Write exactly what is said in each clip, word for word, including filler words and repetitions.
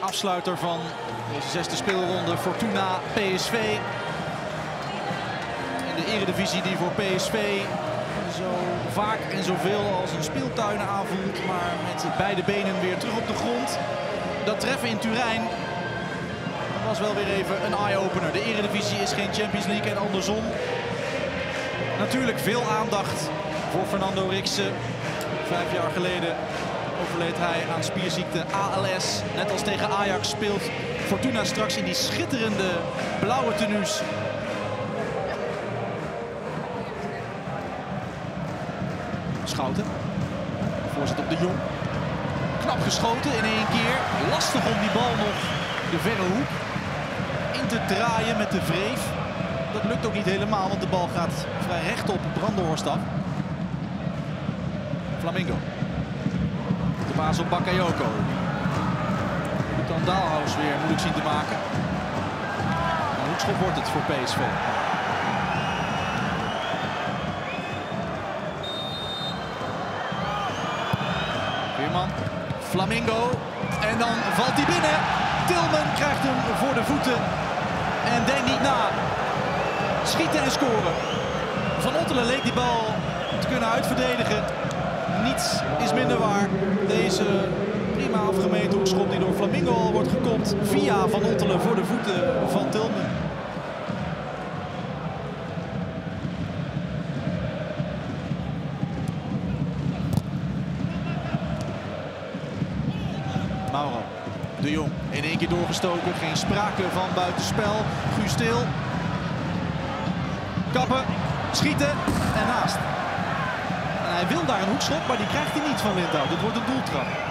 afsluiter van deze zesde speelronde. Fortuna P S V. In de Eredivisie die voor P S V zo vaak en zoveel als een speeltuin aanvoelt. Maar met beide benen weer terug op de grond. Dat treffen in Turijn was wel weer even een eye-opener. De Eredivisie is geen Champions League en andersom. Natuurlijk veel aandacht voor Fernando Ricksen. Vijf jaar geleden overleed hij aan spierziekte A L S. Net als tegen Ajax speelt Fortuna straks in die schitterende blauwe tenues. Schouten. Voorzet op de Jong. Knap geschoten in één keer. Lastig om die bal nog de verre hoek in te draaien met de wreef. Dat lukt ook niet helemaal, want de bal gaat vrij recht op Brandenhorst af. Flamingo. De baas op Bakayoko. Moet dan Daalhuis weer moeilijk zien te maken. Een hoekschop wordt het voor P S V. Weerman. Flamingo. En dan valt hij binnen. Tilman krijgt hem voor de voeten. En denkt niet na. Schieten en scoren. Van Ottelen leek die bal te kunnen uitverdedigen. Niets is minder waar. Deze prima afgemeten hoekschop die door Flamingo al wordt gekopt. Via Van Ottelen voor de voeten van Tilman. Mauro de Jong in één keer doorgestoken. Geen sprake van buitenspel. Guus Til. Kappen, schieten en naast. En hij wil daar een hoekschop, maar die krijgt hij niet van Lindau. Dit wordt een doeltrap.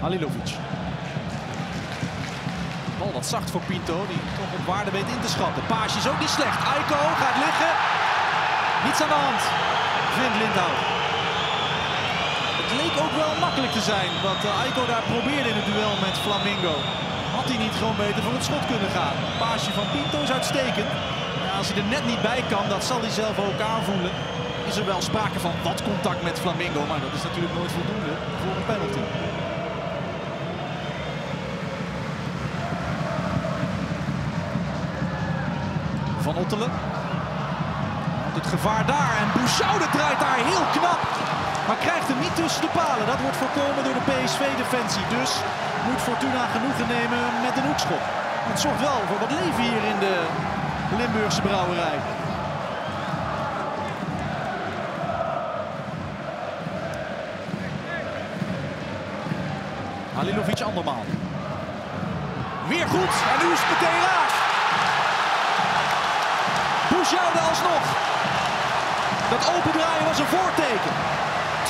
Halilovic. Bal wat zacht voor Pinto, die toch op waarde weet in te schatten. Paasje is ook niet slecht. Aiko gaat liggen. Niets aan de hand, vindt Lindau. Het leek ook wel makkelijk te zijn wat Aiko daar probeerde in het duel met Flamingo. Had hij niet gewoon beter voor het schot kunnen gaan. Paasje van Pinto is uitstekend. Ja, als hij er net niet bij kan, dat zal hij zelf ook aanvoelen. Is er wel sprake van wat contact met Flamingo, maar dat is natuurlijk nooit voldoende voor een penalty. Van Ottelen. Het gevaar daar. En Bouchaude draait daar heel knap. Maar krijgt hem niet tussen de palen. Dat wordt voorkomen door de P S V-defensie. Dus moet Fortuna genoegen nemen met een hoekschop. Het zorgt wel voor wat leven hier in de Limburgse brouwerij. Halilovic andermaal. Weer goed. En nu is het meteen raak. Bouchaude alsnog. Dat opendraaien was een voorteken.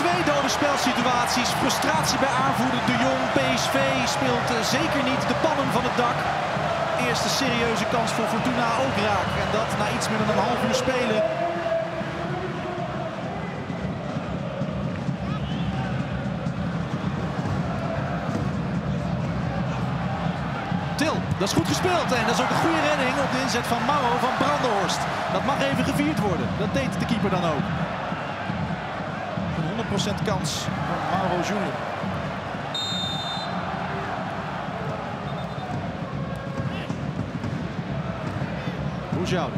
Twee dode spelsituaties. Frustratie bij aanvoerder De Jong. P S V speelt zeker niet de pannen van het dak. Eerste serieuze kans voor Fortuna ook raak. En dat na iets meer dan een half uur spelen. Dat is goed gespeeld en dat is ook een goede redding op de inzet van Mauro van Brandenhorst. Dat mag even gevierd worden. Dat deed de keeper dan ook. Een honderd procent kans van Mauro junior Bouchaude.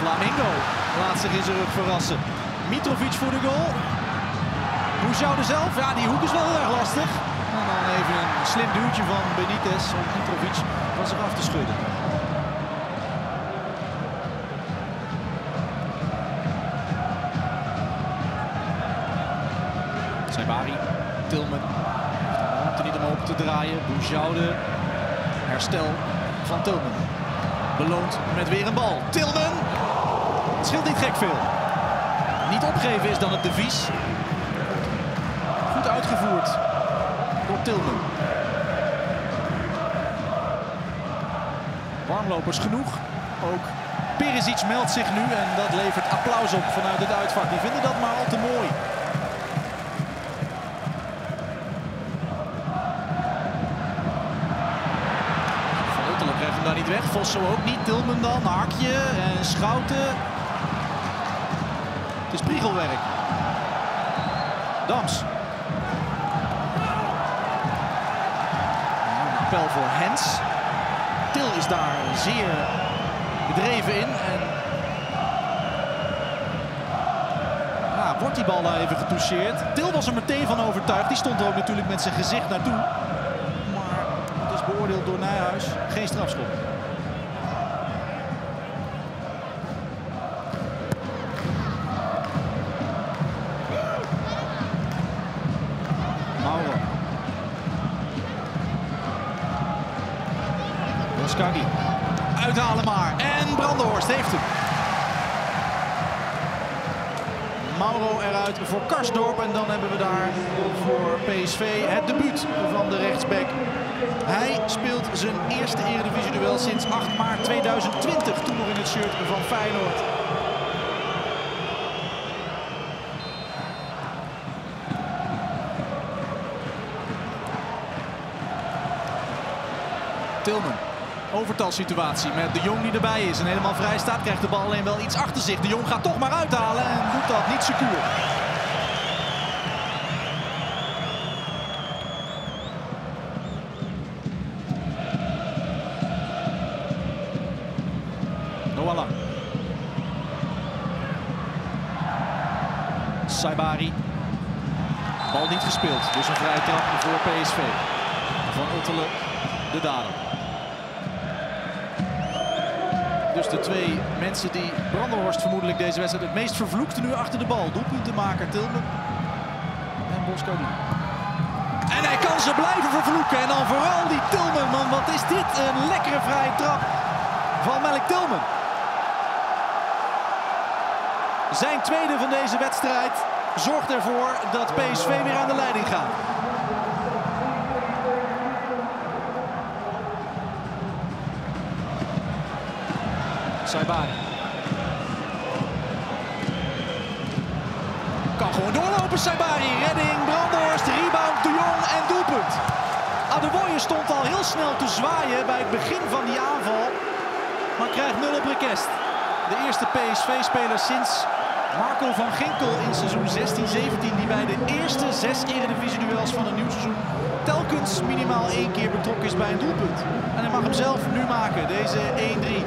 Flamingo laat zich in zijn rug verrassen. Mitrovic voor de goal. Bouchaude zelf, ja, die hoek is wel heel erg lastig. En dan even een slim duwtje van Benitez om Mitrovic van zich af te schudden. Saibari, Tilman, hoeft er niet om open te draaien. Bouchaude, herstel van Tilman. Beloond met weer een bal. Tilman, het scheelt niet gek veel. Niet opgeven is dan het devies. Uitgevoerd door Tilman. Warmlopers genoeg. Ook Perisic meldt zich nu en dat levert applaus op vanuit het uitvak. Die vinden dat maar al te mooi. Van Huttelen krijgt hem daar niet weg. Vosso ook niet. Tilman dan. Hakje en Schouten. Het is priegelwerk. Dams. Een appel voor Hens. Til is daar zeer bedreven in. En... Ja, wordt die bal daar even getoucheerd. Til was er meteen van overtuigd. Die stond er ook natuurlijk met zijn gezicht naartoe. Maar het is beoordeeld door Nijhuis. Geen strafschop. Uithalen maar. En Brandenhorst heeft hem. Mauro eruit voor Karsdorp. En dan hebben we daar voor P S V het debuut van de rechtsback. Hij speelt zijn eerste Eredivisie-duel sinds acht maart tweeduizend twintig. Toen nog in het shirt van Feyenoord. Tilman. Overtalsituatie met De Jong die erbij is en helemaal vrij staat, krijgt de bal alleen wel iets achter zich. De Jong gaat toch maar uithalen en doet dat niet secuur. Noala. Saibari. Bal niet gespeeld, dus een vrije trap voor P S V. Van Ottelen de dader. Dus de twee mensen die Brandenhorst vermoedelijk deze wedstrijd het meest vervloekte nu achter de bal. Doelpuntenmaker Tilman en Boskadi. En hij kan ze blijven vervloeken. En dan vooral die Tilman, man. Wat is dit een lekkere vrije trap van Melk Tilman. Zijn tweede van deze wedstrijd zorgt ervoor dat P S V weer aan de leiding gaat. Saibari. Kan gewoon doorlopen Saibari. Redding, Brandenhorst, rebound, De Jong en doelpunt. Adewoye stond al heel snel te zwaaien bij het begin van die aanval. Maar krijgt nul op request. De eerste P S V-speler sinds Marco van Ginkel in seizoen zestien zeventien. Die bij de eerste zes Eredivisie-duels van het nieuw seizoen telkens minimaal één keer betrokken is bij een doelpunt. En hij mag hem zelf nu maken, deze één drie.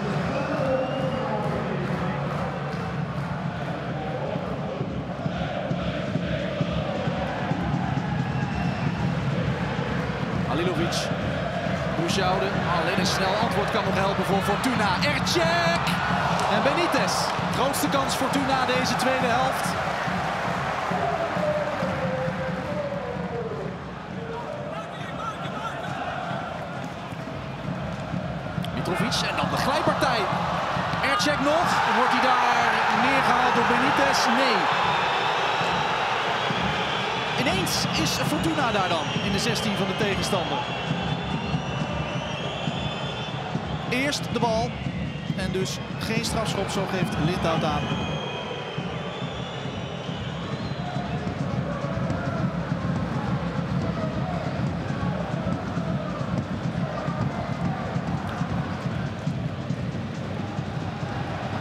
Boesjoude, alleen een snel antwoord kan nog helpen voor Fortuna. Ercek en Benitez. Grootste kans Fortuna deze tweede helft. Mitrovic en dan de glijpartij. Ercek nog. Wordt hij daar neergehaald door Benitez? Nee. Ineens is Fortuna daar dan in de zestien van de tegenstander. Eerst de bal en dus geen strafschop, zo geeft Lindhout aan.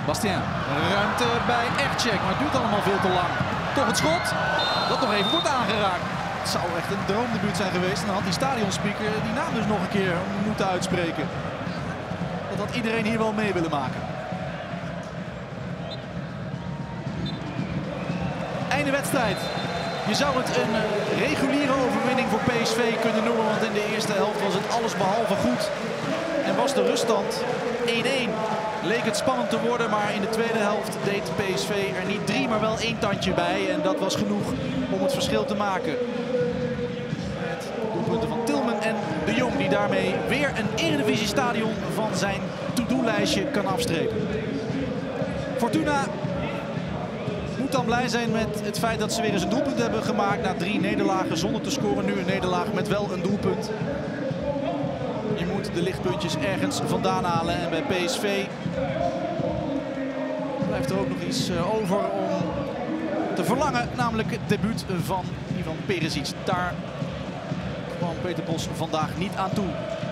Bastien, ruimte bij Ercek, maar het duurt allemaal veel te lang. Toch het schot, dat nog even wordt aangeraakt. Het zou echt een droomdebuut zijn geweest en dan had die stadionspeaker die naam dus nog een keer moeten uitspreken. Dat iedereen hier wel mee willen maken. Einde wedstrijd. Je zou het een reguliere overwinning voor P S V kunnen noemen, want in de eerste helft was het alles behalve goed. En was de ruststand één één. Leek het spannend te worden, maar in de tweede helft deed P S V er niet drie, maar wel één tandje bij. En dat was genoeg om het verschil te maken. Met doelpunten van Tilman en De Jong, die daarmee weer een Eredivisiestadion van zijn to-do-lijstje kan afstrepen. Fortuna moet dan blij zijn met het feit dat ze weer eens een doelpunt hebben gemaakt na drie nederlagen zonder te scoren. Nu een nederlaag met wel een doelpunt. Je moet de lichtpuntjes ergens vandaan halen en bij P S V blijft er ook nog iets over om te verlangen. Namelijk het debuut van Ivan Perisic. Daar kwam Peter Bosz vandaag niet aan toe.